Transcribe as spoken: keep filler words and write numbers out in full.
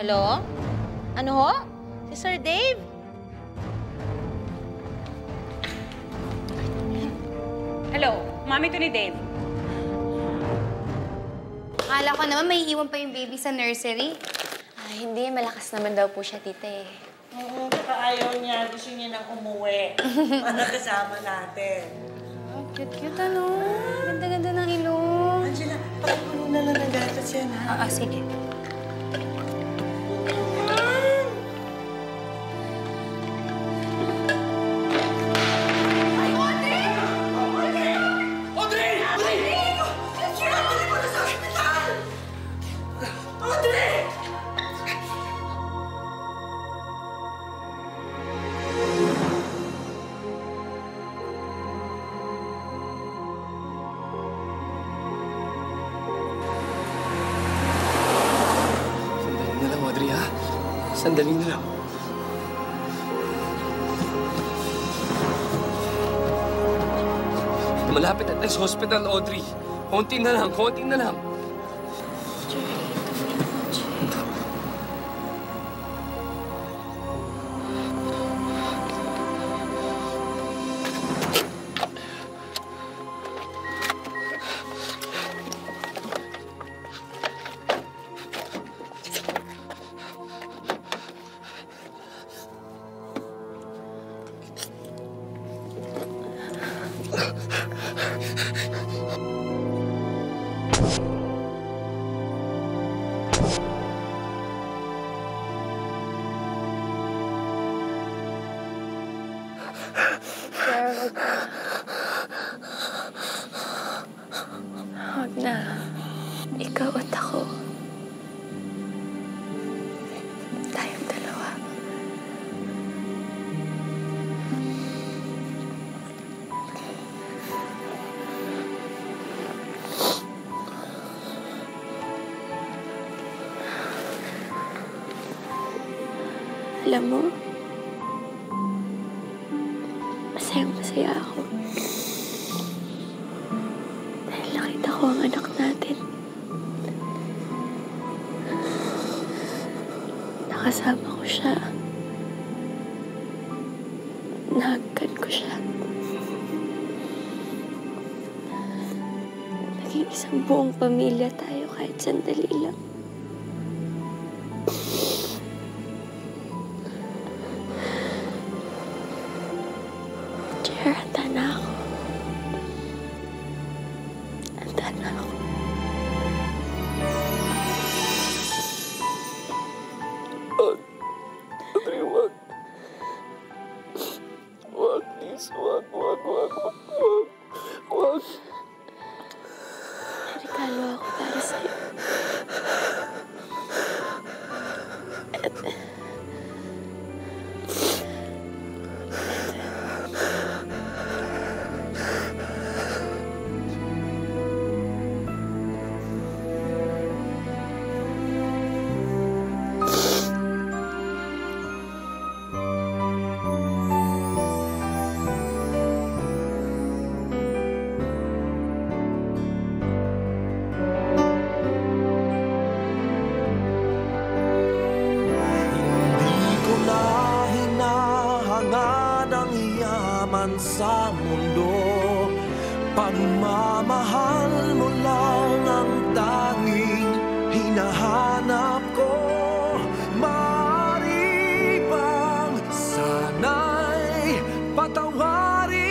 Hello? Ano ho? Si Sir Dave? Hello, mami to ni Dave. Akala ko naman may iwan pa yung baby sa nursery. Ay, hindi. Malakas naman daw po siya, tita eh. Oo, kaka ayaw niya. Gusto niya nang umuwi. Para kasama natin. Oh, cute-cute ano. Ganda-ganda ng ilong. Angela, pakipuno na lang ng gatas yan ha. Oo, sige. Sandali na lang. Malapit at next hospital, Audrey. Konti na lang, konti na lang. Huwag na. Ikaw at ako. Tayong dalawa. Alam mo, masayang-masaya ako. Ako ang anak natin. Nakasama ko siya. Nahagkan ko siya. Naging isang buong pamilya tayo kahit sandali lang. Jer, handa na ako. Wag, wag, wag, wag, wag, wag. Regalo ako para sa'yo. At... sa mundo, pagmamahal mo lang ang tanging hinahanap ko. Maaari bang sana'y patawarin